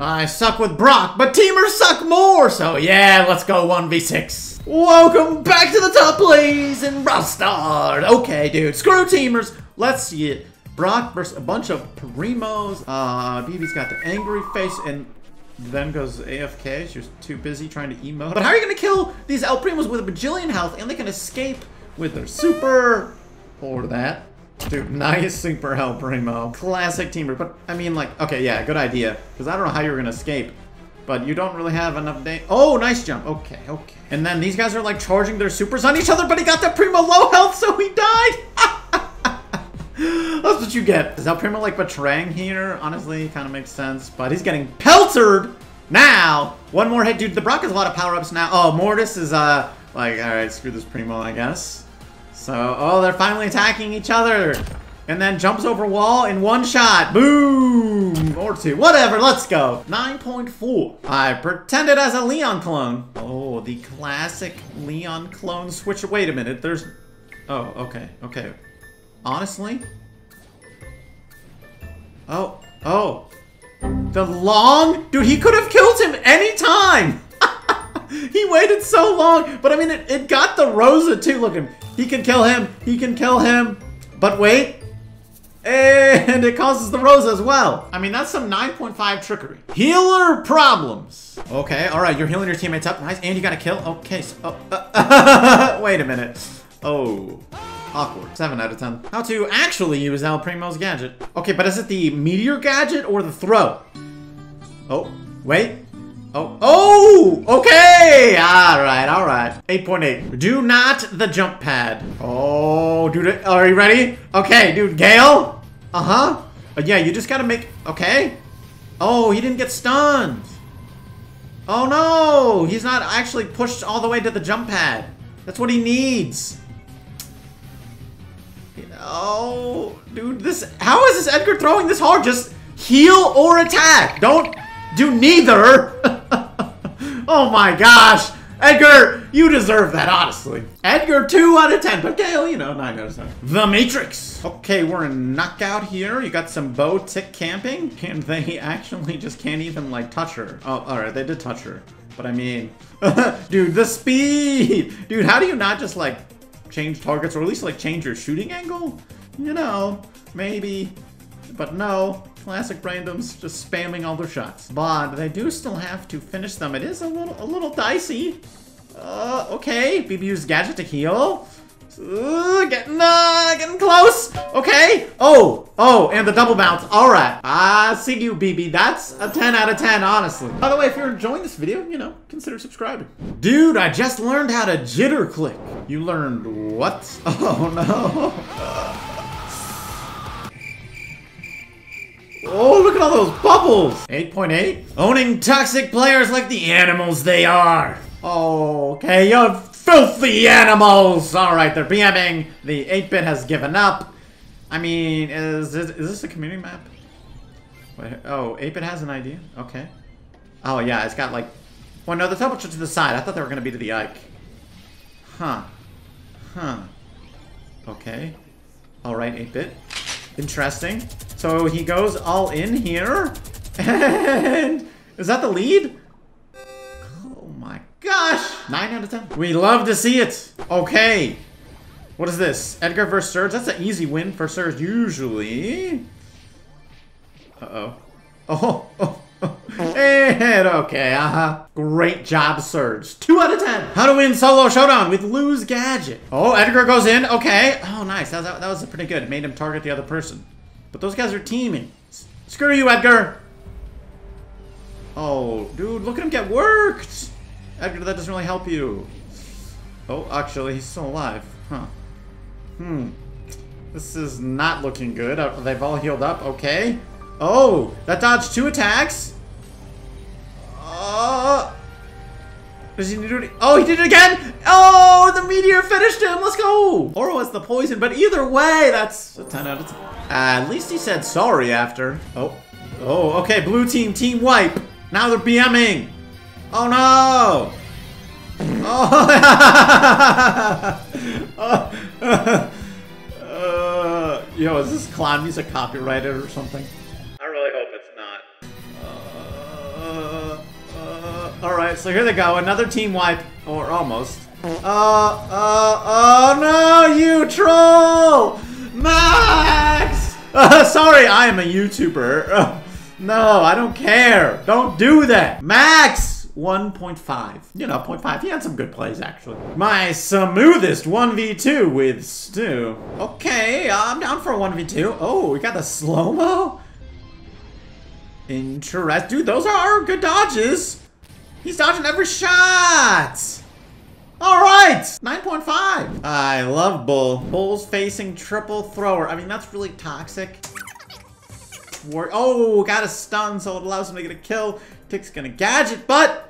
I suck with Brock, but teamers suck more, so yeah, let's go 1v6. Welcome back to the top, please, in Brawl Stars. Okay, dude, screw teamers. Let's see it. Brock versus a bunch of Primos. BB's got the angry face, and then goes AFK. She was too busy trying to emote. But how are you going to kill these El Primos with a bajillion health, and they can escape with their super? Or that. Dude, nice super help, Primo. Classic teamer, but I mean, like, okay, yeah, good idea. Because I don't know how you're going to escape. But you don't really have enough day. Oh, nice jump. Okay, okay. And then these guys are, like, charging their supers on each other, but he got that Primo low health, so he died. That's what you get. Is El Primo, like, betraying here? Honestly, kind of makes sense. But he's getting peltered now. One more hit. Dude, the Brock has a lot of power-ups now. Oh, Mortis is, like, all right, screw this Primo, I guess. So, oh, they're finally attacking each other. And then jumps over wall in one shot. Boom! Or two. Whatever, let's go. 9.4. I pretended as a Leon clone. Oh, the classic Leon clone switch. Wait a minute, there's... Oh, okay, okay. Honestly? Oh, oh. The long... Dude, he could have killed him any time. He waited so long. But, I mean, it got the Rosa, too. Look at him. He can kill him. He can kill him. But wait. And it causes the Rosa as well. I mean, that's some 9.5 trickery. Healer problems. Okay. All right. You're healing your teammates up. Nice. And you got a kill. Okay. So, wait a minute. Oh. Awkward. 7 out of 10. How to actually use El Primo's gadget. Okay. But is it the meteor gadget or the throw? Oh. Wait. Oh, oh, okay. All right, all right. 8.8. Do not the jump pad. Oh, dude, are you ready? Okay, dude, Gale. Uh-huh. Yeah, you just gotta make, okay. Oh, he didn't get stunned. Oh, no. He's not actually pushed all the way to the jump pad. That's what he needs. Oh, dude, this, how is this Edgar throwing this hard? Just heal or attack. Don't do neither. Oh my gosh, Edgar, you deserve that, honestly. Edgar, 2 out of 10, but Gale, you know, 9 out of 10. The Matrix. Okay, we're in knockout here. You got some Bo Tick camping, and they actually just can't even, like, touch her. Oh, all right, they did touch her, but I mean, dude, the speed. Dude, how do you not just, like, change targets or at least, like, change your shooting angle? You know, maybe, but no. Classic randoms just spamming all their shots. But they do still have to finish them. It is a little dicey. Okay. BB used gadget to heal. Getting close. Okay. Oh, oh, and the double bounce. All right. I see you, BB. That's a 10 out of 10, honestly. By the way, if you're enjoying this video, you know, consider subscribing. Dude, I just learned how to jitter click. You learned what? Oh, no. Oh, look at all those bubbles! 8.8. Owning toxic players like the animals they are. Oh, okay, you filthy animals! Alright, they're BMing. The 8-bit has given up. I mean, is this a community map? Wait, oh, 8-bit has an idea? Okay. Oh, yeah, it's got like... Well, no, the double to the side. I thought they were going to be to the Ike. Huh. Huh. Okay. Alright, 8-bit. Interesting. So he goes all in here. And is that the lead? Oh my gosh. 9 out of 10. We love to see it. Okay. What is this? Edgar versus Surge. That's an easy win for Surge usually. Uh-oh. Oh. Oh. And okay. Uh-huh. Great job, Surge. 2 out of 10. How to win solo showdown with Lou's gadget. Oh, Edgar goes in. Okay. Oh, nice. That was pretty good. It made him target the other person. But those guys are teaming. Screw you, Edgar. Oh, dude, look at him get worked. Edgar, that doesn't really help you. Oh, actually, he's still alive. Huh. Hmm. This is not looking good. They've all healed up. Okay. Oh, that dodged 2 attacks. Does he do it? Oh, he did it again! Oh, the meteor finished him! Let's go! Or was the poison, but either way, that's a 10 out of 10. At least he said sorry after. Oh. Oh, okay, blue team, team wipe. Now they're BMing. Oh, no! Oh! Yo, is this clown music copyrighted or something? I really hope it's not. Alright, so here they go. Another team wipe. Or almost. Oh no, you troll! Max! Sorry, I am a YouTuber. No, I don't care. Don't do that. Max! 1.5. You know, 0.5. He had some good plays, actually. My smoothest 1v2 with Stu. Okay, I'm down for a 1v2. Oh, we got the slow-mo? Interesting. Dude, those are good dodges. He's dodging every shot. All right, 9.5. I love Bull. Bull's facing triple thrower. I mean, that's really toxic. Oh, got a stun, so it allows him to get a kill. Tick's gonna gadget, but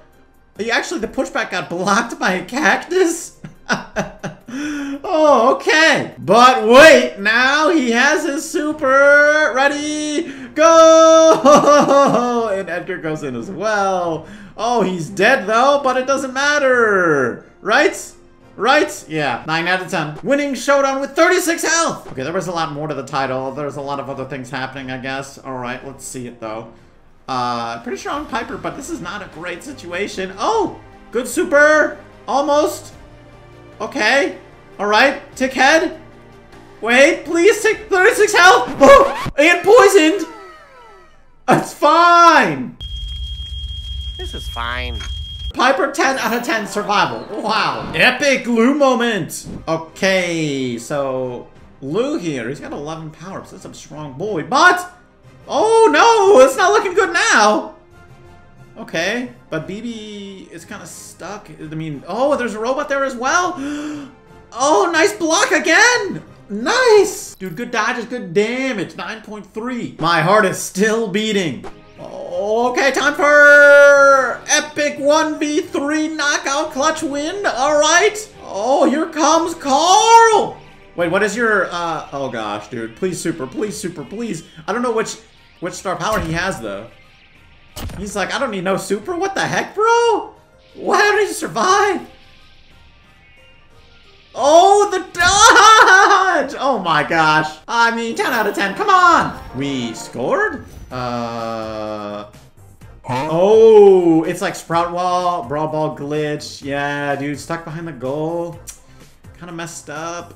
actually the pushback got blocked by a cactus. Oh, okay. But wait, now he has his super. Ready, go! And Edgar goes in as well. Oh, he's dead though, but it doesn't matter. Right? Right? Yeah, 9 out of 10. Winning showdown with 36 health. Okay, there was a lot more to the title. There's a lot of other things happening, I guess. All right, let's see it though. Pretty strong Piper, but this is not a great situation. Oh, good super. Almost. Okay. All right, Tick head. Wait, please, Tick. 36 health. Oh, and poisoned. That's fine. This is fine. Piper 10 out of 10 survival. Wow. Epic Lou moment. Okay, so Lou here, he's got 11 power ups. That's a strong boy, but oh no, it's not looking good now. Okay, but BB is kind of stuck. I mean, oh, there's a robot there as well. Oh, nice block again. Nice. Dude, good dodges, good damage. 9.3. My heart is still beating. Okay, time for epic 1v3 knockout clutch win. All right. Oh, here comes Carl. Wait, what is your, oh gosh, dude. Please super, please super, please. I don't know which star power he has though. He's like, I don't need no super. What the heck, bro? Why did he survive? Oh, the dodge! Oh my gosh. I mean, 10 out of 10, come on! We scored? Oh, it's like Sprout Wall, Brawl Ball glitch. Yeah, dude, stuck behind the goal. Kind of messed up.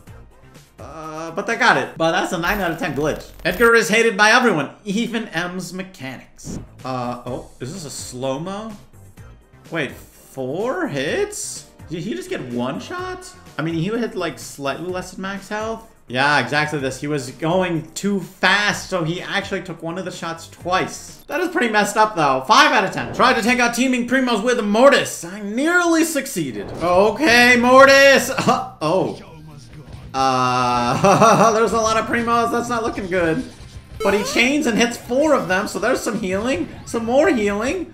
But they got it. But that's a 9 out of 10 glitch. Edgar is hated by everyone, even M's mechanics. Oh, is this a slow-mo? Wait, 4 hits? Did he just get 1 shot? I mean, he hit like slightly less than max health. Yeah, exactly this. He was going too fast, so he actually took one of the shots twice. That is pretty messed up though. 5 out of 10. Tried to take out teaming Primos with Mortis. I nearly succeeded. Okay, Mortis. There's a lot of Primos. That's not looking good. But he chains and hits 4 of them, so there's some healing. Some more healing.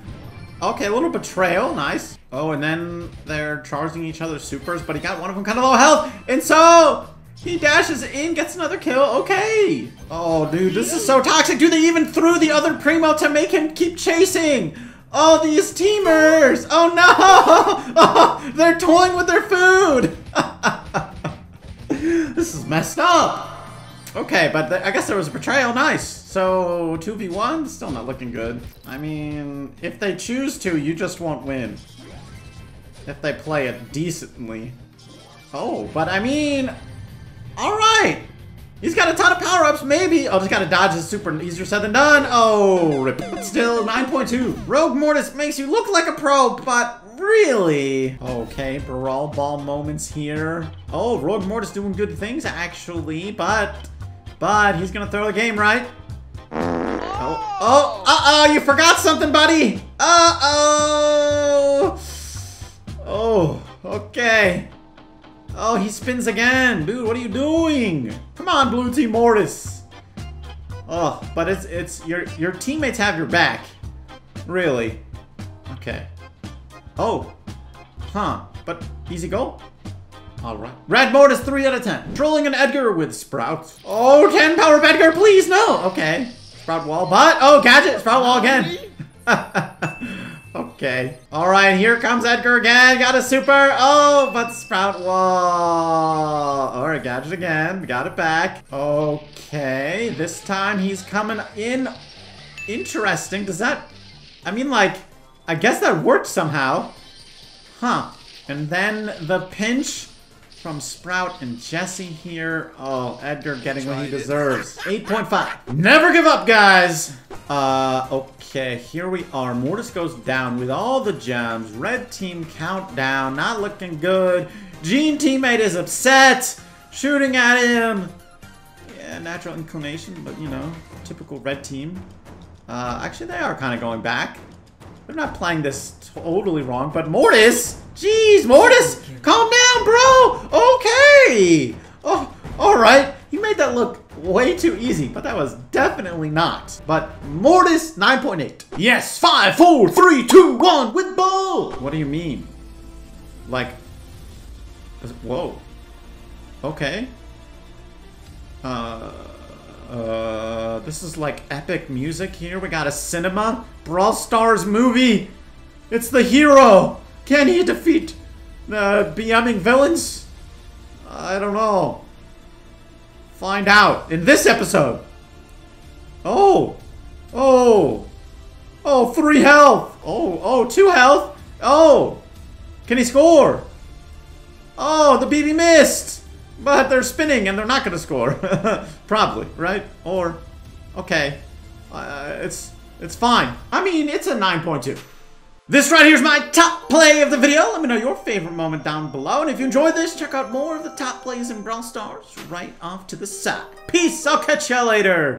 Okay, a little betrayal. Nice. Oh, and then they're charging each other's supers, but he got one of them kind of low health, and so he dashes in, gets another kill. Okay. Oh, dude, this is so toxic. Dude, they even threw the other Primo to make him keep chasing. Oh, these teamers. Oh, no. Oh, they're toying with their food. This is messed up. Okay, but I guess there was a betrayal. Nice. So 2v1, still not looking good. I mean, if they choose to, you just won't win. If they play it decently. Oh, but I mean, all right. He's got a ton of power-ups, maybe. Oh, just gotta dodge is super easier said than done. Oh, rip. Still 9.2. Rogue Mortis makes you look like a pro, but really? Okay, Brawl Ball moments here. Oh, Rogue Mortis doing good things, actually, but he's gonna throw the game, right? Oh, uh-oh, you forgot something, buddy. Uh-oh. Oh, okay. Oh, he spins again. Dude, what are you doing? Come on, Blue Team Mortis. Oh, but it's your teammates have your back. Really. Okay. Oh. Huh. But easy goal? Alright. Red Mortis 3 out of 10. Trolling an Edgar with Sprout. Oh, 10 power of Edgar, please, no! Okay. Sprout wall, but oh, gadget, Sprout wall again. Okay. All right, here comes Edgar again. Got a super. Oh, but Sprout wall. All right, gadget again. Got it back. Okay. This time he's coming in. Interesting. Does that... I mean, like, I guess that worked somehow. Huh. And then the pinch from Sprout and Jesse here. Oh, Edgar getting what he deserves. 8.5. Never give up, guys. Okay, here we are. Mortis goes down with all the gems. Red team countdown. Not looking good. Gene teammate is upset. Shooting at him. Yeah, natural inclination, but you know, typical red team. Actually, they are kind of going back. They're not playing this totally wrong, but Mortis! Jeez, Mortis! Calm down, bro! Okay! Oh, alright. He made that look way too easy, but that was definitely not. But Mortis, 9.8. Yes! 5, 4, 3, 2, 1 with Bull! What do you mean? Like... Whoa. Okay. This is like epic music here. We got a cinema Brawl Stars movie. It's the hero. Can he defeat the becoming villains? I don't know. Find out in this episode. Oh, 3 health. Oh, 2 health. Oh, can he score? Oh, the BB missed. But they're spinning and they're not going to score. Probably, right? Or, okay. It's fine. I mean, it's a 9.2. This right here is my top play of the video. Let me know your favorite moment down below. And if you enjoyed this, check out more of the top plays in Brawl Stars right off to the side. Peace. I'll catch you later.